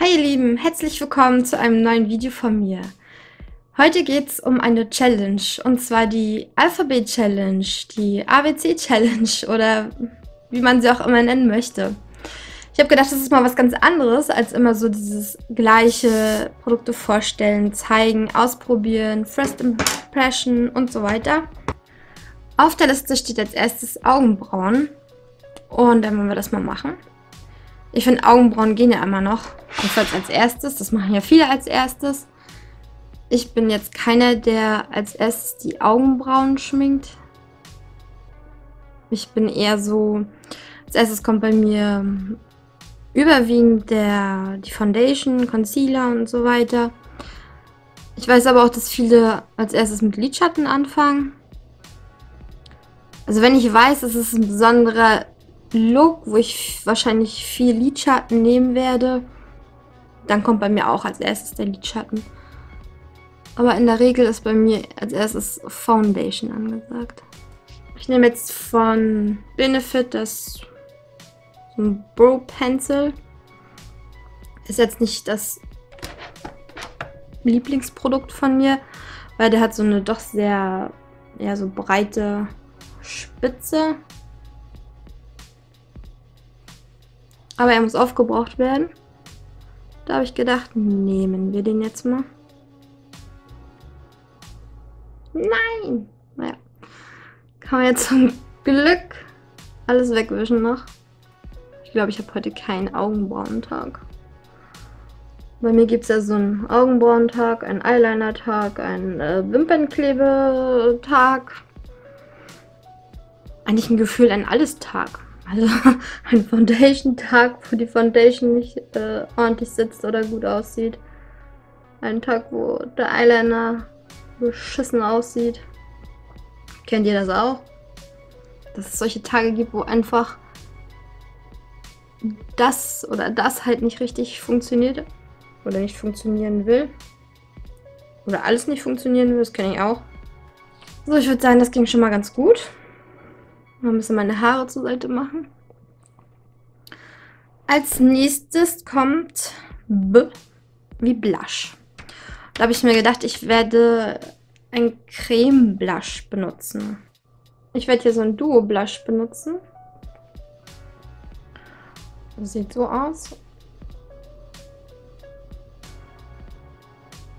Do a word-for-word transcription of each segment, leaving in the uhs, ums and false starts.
Hi ihr Lieben, herzlich willkommen zu einem neuen Video von mir. Heute geht es um eine Challenge, und zwar die Alphabet-Challenge, die A B C-Challenge oder wie man sie auch immer nennen möchte. Ich habe gedacht, das ist mal was ganz anderes, als immer so dieses gleiche Produkte vorstellen, zeigen, ausprobieren, First Impression und so weiter. Auf der Liste steht als erstes Augenbrauen und dann wollen wir das mal machen. Ich finde, Augenbrauen gehen ja immer noch. Das heißt als erstes, das machen ja viele als erstes. Ich bin jetzt keiner, der als erstes die Augenbrauen schminkt. Ich bin eher so, als erstes kommt bei mir überwiegend der, die Foundation, Concealer und so weiter. Ich weiß aber auch, dass viele als erstes mit Lidschatten anfangen. Also wenn ich weiß, es ist ein besonderer Look, wo ich wahrscheinlich viel Lidschatten nehmen werde, dann kommt bei mir auch als erstes der Lidschatten. Aber in der Regel ist bei mir als erstes Foundation angesagt. Ich nehme jetzt von Benefit das Brow Pencil. Ist jetzt nicht das Lieblingsprodukt von mir, weil der hat so eine doch sehr, ja, so breite Spitze. Aber er muss aufgebraucht werden. Da habe ich gedacht, nehmen wir den jetzt mal. Nein! Naja. Kann man jetzt zum Glück alles wegwischen noch. Ich glaube, ich habe heute keinen Augenbrauentag. Bei mir gibt es ja so einen Augenbrauentag, einen Eyeliner-Tag, einen äh, Wimpernkleber-Tag. Eigentlich ein Gefühl, ein Alles-Tag. Also ein Foundation-Tag, wo die Foundation nicht äh, ordentlich sitzt oder gut aussieht. Ein Tag, wo der Eyeliner beschissen aussieht. Kennt ihr das auch? Dass es solche Tage gibt, wo einfach das oder das halt nicht richtig funktioniert oder nicht funktionieren will. Oder alles nicht funktionieren will, das kenne ich auch. So, ich würde sagen, das ging schon mal ganz gut. Mal ein bisschen meine Haare zur Seite machen. Als nächstes kommt B wie Blush. Da habe ich mir gedacht, ich werde ein Creme-Blush benutzen. Ich werde hier so ein Duo-Blush benutzen. Das sieht so aus.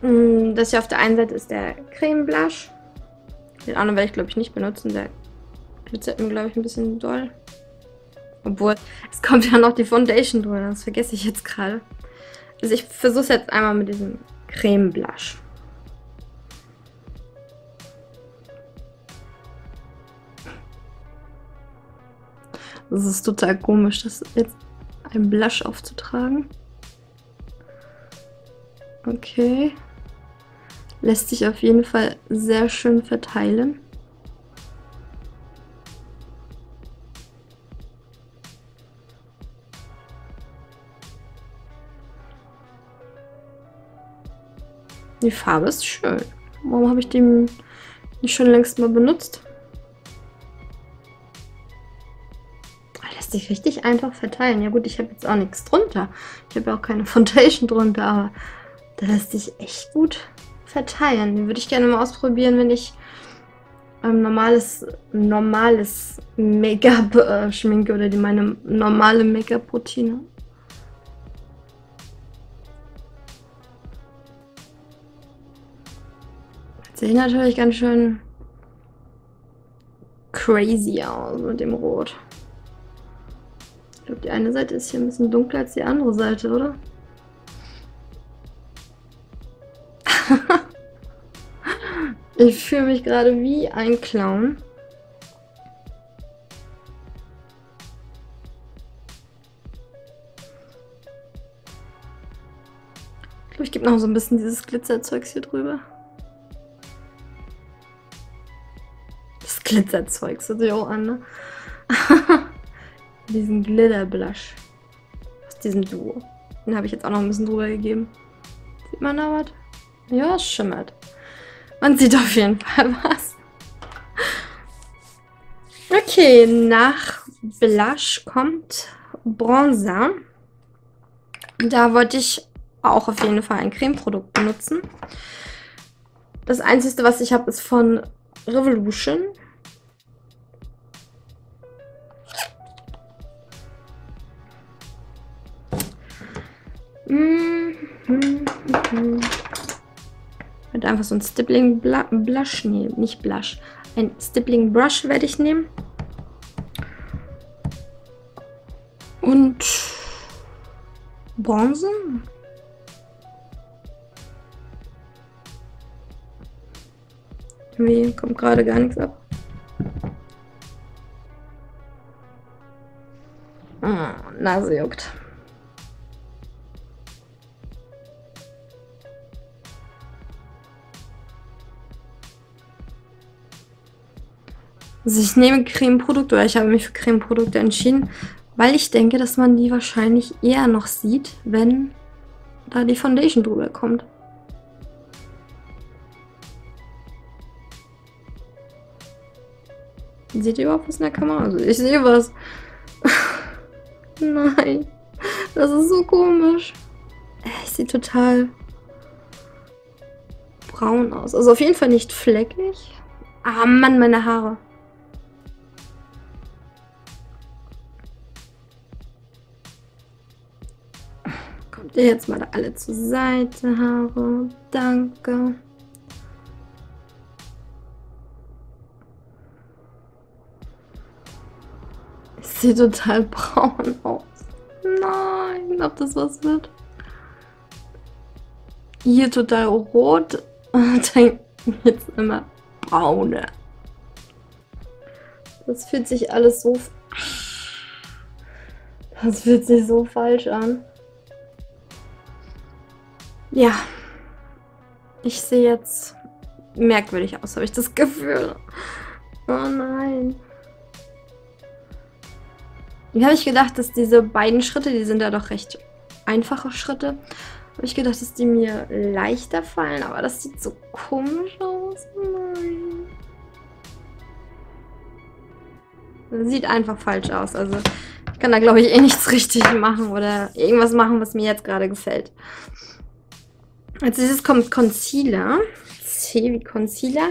Das hier auf der einen Seite ist der Creme-Blush. Den anderen werde ich, glaube ich, nicht benutzen. Der glitzert mir, glaube ich, ein bisschen doll. Obwohl, es kommt ja noch die Foundation drüber, das vergesse ich jetzt gerade. Also ich versuche es jetzt einmal mit diesem Creme-Blush. Das ist total komisch, das jetzt einen Blush aufzutragen. Okay. Lässt sich auf jeden Fall sehr schön verteilen. Die Farbe ist schön. Warum habe ich den nicht schon längst mal benutzt? Lässt sich richtig einfach verteilen. Ja gut, ich habe jetzt auch nichts drunter. Ich habe ja auch keine Foundation drunter, aber da lässt sich echt gut verteilen. Den würde ich gerne mal ausprobieren, wenn ich ähm, normales, normales Make-up äh, schminke oder die, meine normale Make-up-Routine. Sieht natürlich ganz schön crazy aus mit dem Rot. Ich glaube, die eine Seite ist hier ein bisschen dunkler als die andere Seite, oder? Ich fühle mich gerade wie ein Clown. Ich glaube, ich gebe noch so ein bisschen dieses Glitzerzeugs hier drüber. Glitterzeug, so sieht auch an, ne? Diesen Glitterblush aus diesem Duo. Den habe ich jetzt auch noch ein bisschen drüber gegeben. Sieht man da was? Ja, es schimmert. Man sieht auf jeden Fall was. Okay, nach Blush kommt Bronzer. Da wollte ich auch auf jeden Fall ein Cremeprodukt benutzen. Das einzige, was ich habe, ist von Revolution. Wird einfach so ein Stippling Blush nehmen. Nicht Blush. Ein Stippling Brush werde ich nehmen. Und Bronze. Nee, kommt gerade gar nichts ab. Ah, Nase juckt. Also ich nehme Cremeprodukte, oder ich habe mich für Cremeprodukte entschieden, weil ich denke, dass man die wahrscheinlich eher noch sieht, wenn da die Foundation drüber kommt. Seht ihr überhaupt was in der Kamera? Also ich sehe was. Nein. Das ist so komisch. Ich sehe total braun aus. Also auf jeden Fall nicht fleckig. Ah Mann, meine Haare. Kommt ihr jetzt mal alle zur Seite, Haare. Danke. Sieht total braun aus. Nein, ob das was wird. Hier total rot. Und dann jetzt immer braune. Das fühlt sich alles so... Das fühlt sich so falsch an. Ja. Ich sehe jetzt merkwürdig aus, habe ich das Gefühl. Oh nein. Mir habe ich gedacht, dass diese beiden Schritte, die sind ja doch recht einfache Schritte, habe ich gedacht, dass die mir leichter fallen, aber das sieht so komisch aus. Nein. Das sieht einfach falsch aus. Also ich kann da, glaube ich, eh nichts richtig machen oder irgendwas machen, was mir jetzt gerade gefällt. Als nächstes kommt Concealer. C wie Concealer.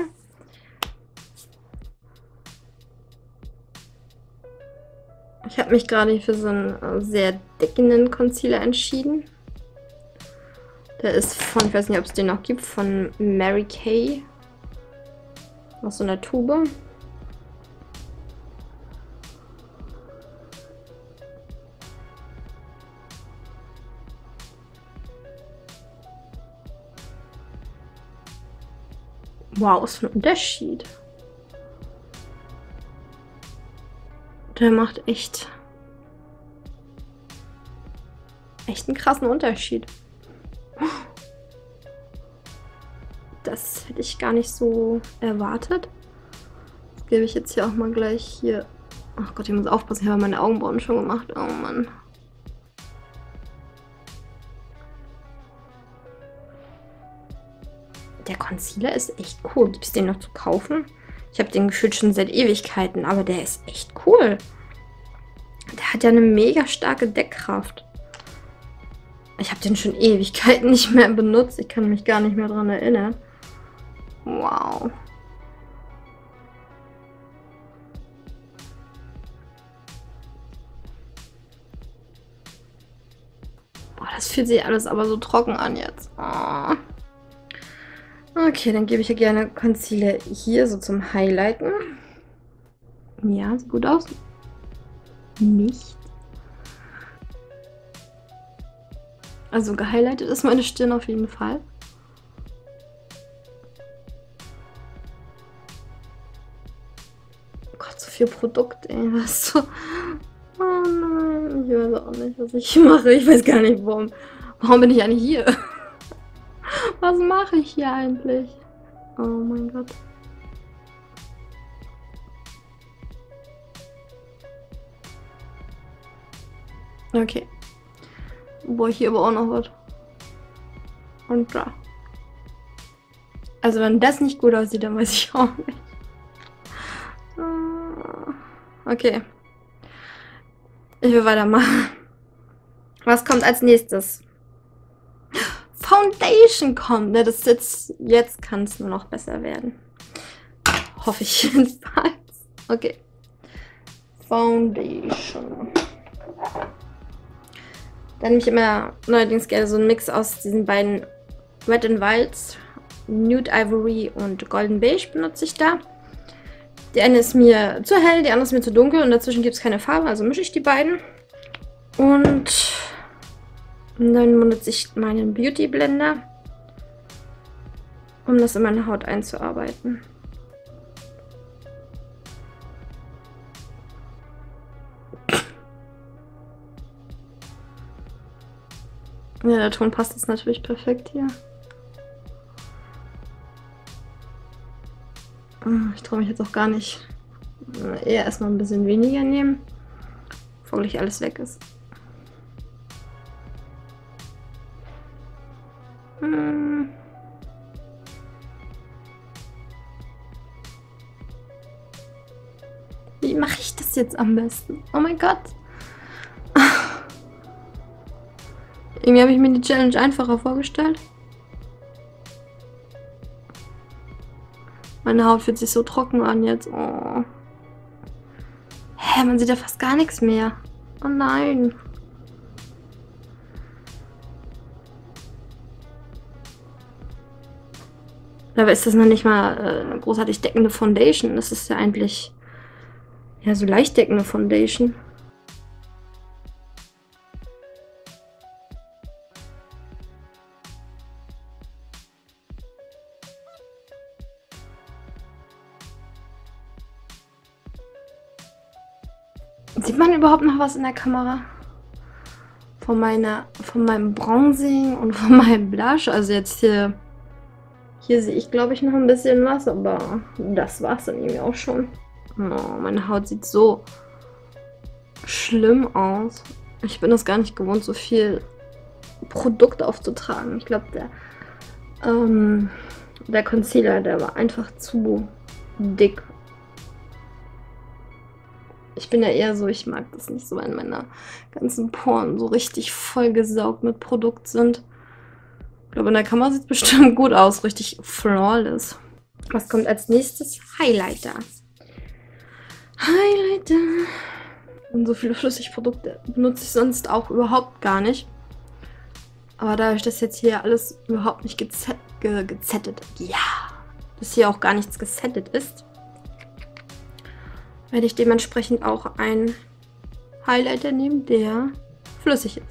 Ich habe mich gerade für so einen sehr dickenden Concealer entschieden. Der ist von, ich weiß nicht, ob es den noch gibt, von Mary Kay. Aus so einer Tube. Wow, was für ein Unterschied. Der macht echt, echt einen krassen Unterschied. Das hätte ich gar nicht so erwartet. Das gebe ich jetzt hier auch mal gleich hier. Ach Gott, ich muss aufpassen, ich habe meine Augenbrauen schon gemacht. Oh Mann. Der Concealer ist echt cool. Gibt es den noch zu kaufen? Ich habe den gefühlt schon seit Ewigkeiten, aber der ist echt cool. Der hat ja eine mega starke Deckkraft. Ich habe den schon Ewigkeiten nicht mehr benutzt. Ich kann mich gar nicht mehr daran erinnern. Wow. Boah, das fühlt sich alles aber so trocken an jetzt. Oh. Okay, dann gebe ich ja gerne Concealer hier so zum Highlighten. Ja, sieht gut aus. Nicht. Also gehighlightet ist meine Stirn auf jeden Fall. Oh Gott, so viel Produkt, ey. Weißt du? Oh nein, ich weiß auch nicht, was ich mache. Ich weiß gar nicht, warum. Warum bin ich eigentlich hier? Was mache ich hier eigentlich? Oh mein Gott. Okay. Boah, hier aber auch noch was. Und da. Also wenn das nicht gut aussieht, dann weiß ich auch nicht. Okay. Ich will weitermachen. Was kommt als nächstes? Foundation kommt. Ne, das jetzt, jetzt kann es nur noch besser werden. Hoffe ich jedenfalls. Okay. Foundation. Dann nehme ich immer neuerdings gerne so einen Mix aus diesen beiden Wet n Wilds. Nude Ivory und Golden Beige benutze ich da. Die eine ist mir zu hell, die andere ist mir zu dunkel und dazwischen gibt es keine Farbe, also mische ich die beiden. Und dann benutze ich meinen Beauty Blender, um das in meine Haut einzuarbeiten. Ja, der Ton passt jetzt natürlich perfekt hier. Ich traue mich jetzt auch gar nicht. Eher erstmal ein bisschen weniger nehmen, bevor gleich alles weg ist. Hm. Wie mache ich das jetzt am besten? Oh mein Gott! Irgendwie habe ich mir die Challenge einfacher vorgestellt. Meine Haut fühlt sich so trocken an jetzt. Oh. Hä, man sieht ja fast gar nichts mehr. Oh nein. Dabei ist das noch nicht mal äh, eine großartig deckende Foundation. Das ist ja eigentlich ja so leicht deckende Foundation. Sieht man überhaupt noch was in der Kamera? Von meiner, von meinem Bronzing und von meinem Blush. Also jetzt hier, hier sehe ich glaube ich noch ein bisschen was, aber das war es dann irgendwie auch schon. Oh, meine Haut sieht so schlimm aus. Ich bin das gar nicht gewohnt, so viel Produkt aufzutragen. Ich glaube der, ähm, der Concealer, der war einfach zu dick. Ich bin ja eher so, ich mag das nicht so, wenn meine ganzen Poren so richtig vollgesaugt mit Produkt sind. Ich glaube, in der Kamera sieht es bestimmt gut aus, richtig flawless. Was kommt als nächstes? Highlighter. Highlighter. Und so viele Flüssigprodukte benutze ich sonst auch überhaupt gar nicht. Aber dadurch, dass jetzt hier alles überhaupt nicht gezett, ge, gezettet, ja, dass hier auch gar nichts gezettet ist, werde ich dementsprechend auch einen Highlighter nehmen, der flüssig ist.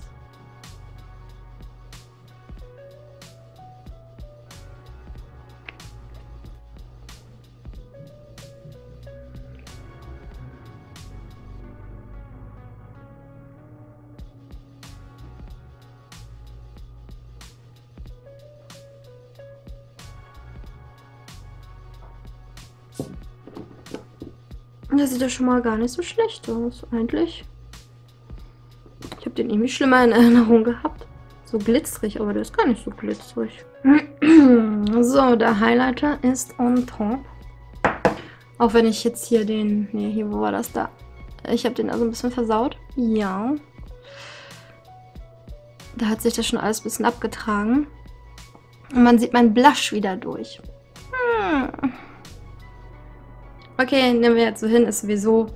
Das sieht ja schon mal gar nicht so schlecht aus, eigentlich. Ich habe den irgendwie schlimmer in Erinnerung gehabt. So glitzerig, aber der ist gar nicht so glitzerig. So, der Highlighter ist on top. Auch wenn ich jetzt hier den... Ne, hier, wo war das da? Ich habe den also ein bisschen versaut. Ja. Da hat sich das schon alles ein bisschen abgetragen. Und man sieht meinen Blush wieder durch. Hm. Okay, nehmen wir jetzt so hin, ist sowieso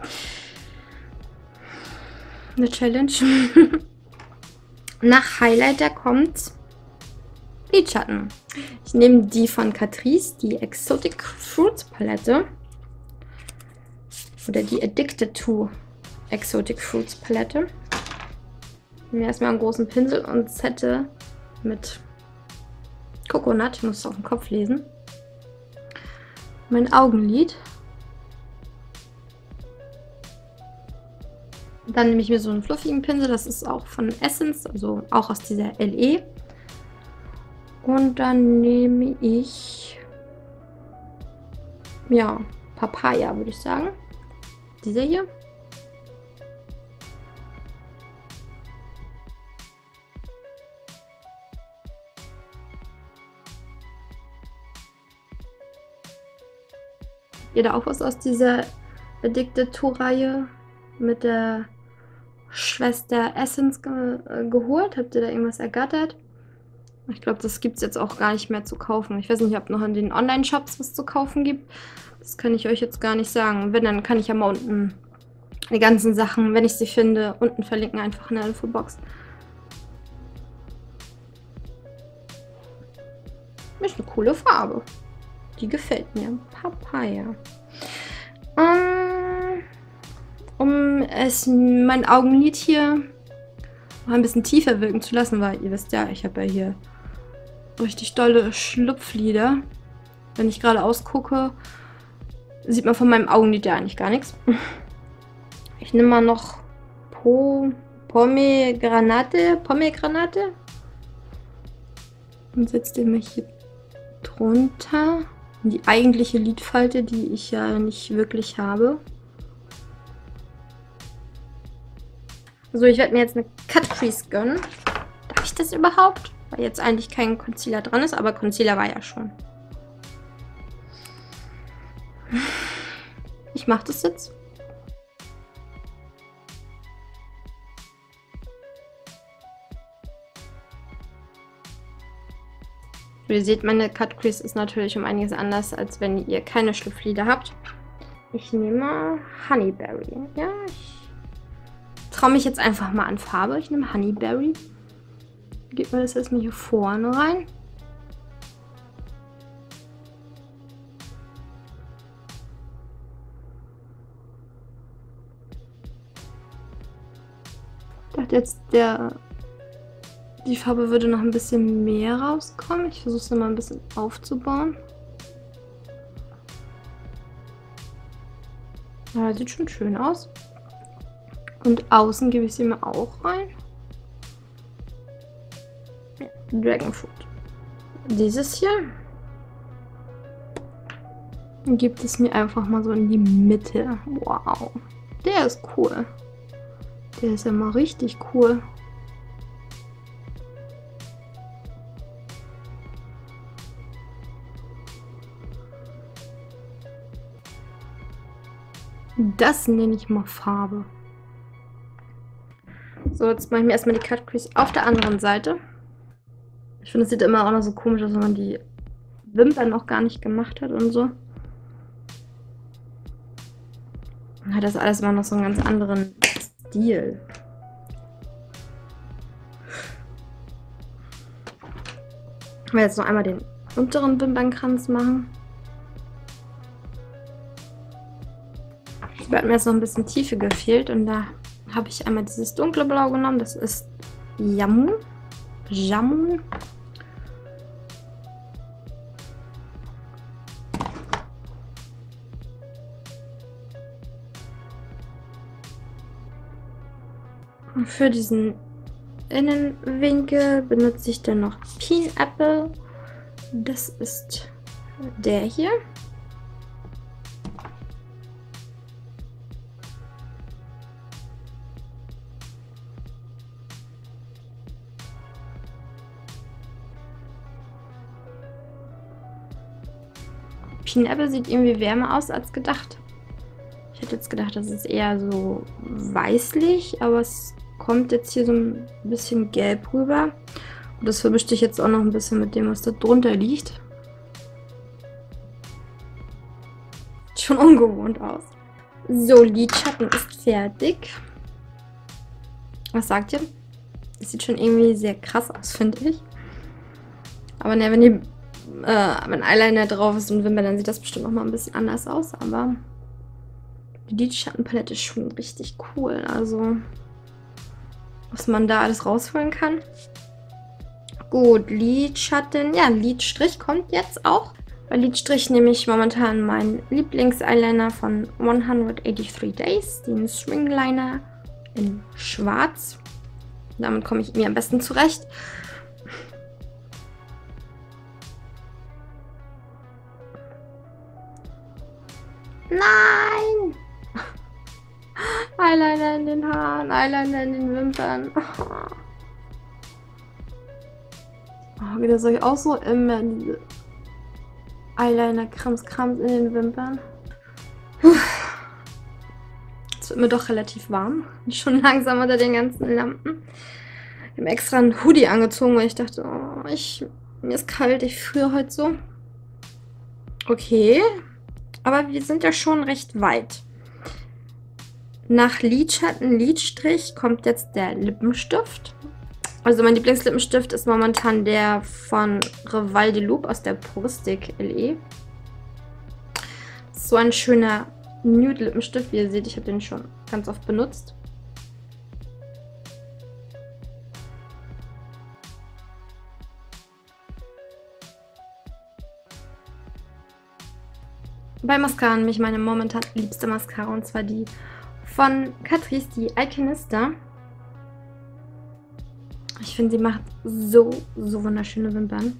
eine Challenge. Nach Highlighter kommt Lidschatten. Ich nehme die von Catrice, die Exotic Fruits Palette. Oder die Addicted to Exotic Fruits Palette. Ich nehme erstmal einen großen Pinsel und Zette mit Coconut. Ich muss es auf den Kopf lesen. Mein Augenlid. Dann nehme ich mir so einen fluffigen Pinsel, das ist auch von Essence, also auch aus dieser L E. Und dann nehme ich, ja, Papaya, würde ich sagen. Dieser hier. Habt ihr da auch was aus dieser Addicted to Reihe mit der Schwester Essence ge äh, geholt. Habt ihr da irgendwas ergattert? Ich glaube, das gibt es jetzt auch gar nicht mehr zu kaufen. Ich weiß nicht, ob noch in den Online-Shops was zu kaufen gibt. Das kann ich euch jetzt gar nicht sagen. Wenn, dann kann ich ja mal unten die ganzen Sachen, wenn ich sie finde, unten verlinken, einfach in der Infobox. Ist eine coole Farbe. Die gefällt mir. Papaya. Um es mein Augenlid hier noch ein bisschen tiefer wirken zu lassen, weil ihr wisst ja, ich habe ja hier richtig dolle Schlupflider. Wenn ich gerade ausgucke, sieht man von meinem Augenlid ja eigentlich gar nichts. Ich nehme mal noch po, Pomegranate, Pomegranate und setze den mal hier drunter. Die eigentliche Lidfalte, die ich ja nicht wirklich habe. So, ich werde mir jetzt eine Catrice gönnen. Darf ich das überhaupt? Weil jetzt eigentlich kein Concealer dran ist, aber Concealer war ja schon. Ich mache das jetzt. Ihr seht, meine Catrice ist natürlich um einiges anders, als wenn ihr keine Schlupflider habt. Ich nehme Honeyberry. Ja, ich traue mich jetzt einfach mal an Farbe. Ich nehme Honeyberry. Gebt mir das erstmal hier vorne rein. Ich dachte jetzt, der... die Farbe würde noch ein bisschen mehr rauskommen. Ich versuche es mal ein bisschen aufzubauen. Ja, sieht schon schön aus. Und außen gebe ich sie mal auch rein. Ja, Dragonfruit. Dieses hier. Und gibt es mir einfach mal so in die Mitte. Wow. Der ist cool. Der ist ja mal richtig cool. Das nenne ich mal Farbe. So, jetzt mache ich mir erstmal die Catrice auf der anderen Seite. Ich finde, es sieht immer auch noch so komisch aus, wenn man die Wimpern noch gar nicht gemacht hat und so. Dann hat das alles immer noch so einen ganz anderen Stil. Ich werde jetzt noch einmal den unteren Wimpernkranz machen. Hat mir jetzt noch ein bisschen Tiefe gefehlt und da habe ich einmal dieses dunkle Blau genommen. Das ist Jamu. Jamu. Und für diesen Innenwinkel benutze ich dann noch Pineapple. Das ist der hier. Pineapple sieht irgendwie wärmer aus als gedacht. Ich hätte jetzt gedacht, das ist eher so weißlich, aber es kommt jetzt hier so ein bisschen gelb rüber. Und das vermischt sich jetzt auch noch ein bisschen mit dem, was da drunter liegt. Sieht schon ungewohnt aus. So, Lidschatten ist fertig. Was sagt ihr? Das sieht schon irgendwie sehr krass aus, finde ich. Aber ne, wenn ihr Äh, wenn Eyeliner drauf ist und Wimpern, dann sieht das bestimmt noch mal ein bisschen anders aus, aber die Lidschattenpalette ist schon richtig cool, also was man da alles rausholen kann. Gut, Lidschatten, ja, Lidstrich kommt jetzt auch. Bei Lidstrich nehme ich momentan meinen Lieblings-Eyeliner von hundertdreiundachtzig Days, den Swing Liner in schwarz. Damit komme ich mir am besten zurecht. Nein! Eyeliner in den Haaren, Eyeliner in den Wimpern. Oh, geht das euch auch so immer, diese Eyeliner-Krams-Krams in den Wimpern? Jetzt wird mir doch relativ warm. Schon langsam unter den ganzen Lampen. Ich habe extra einen Hoodie angezogen, weil ich dachte, oh, ich, mir ist kalt, ich friere heute so. Okay, aber wir sind ja schon recht weit. Nach Lidschatten, Lidstrich kommt jetzt der Lippenstift. Also mein Lieblingslippenstift ist momentan der von Rival de Loop aus der Puristik L E. So ein schöner Nude-Lippenstift. Wie ihr seht, ich habe den schon ganz oft benutzt. Bei Mascaren mich meine momentan liebste Mascara, und zwar die von Catrice, die EYEconista. Ich finde, sie macht so, so wunderschöne Wimpern.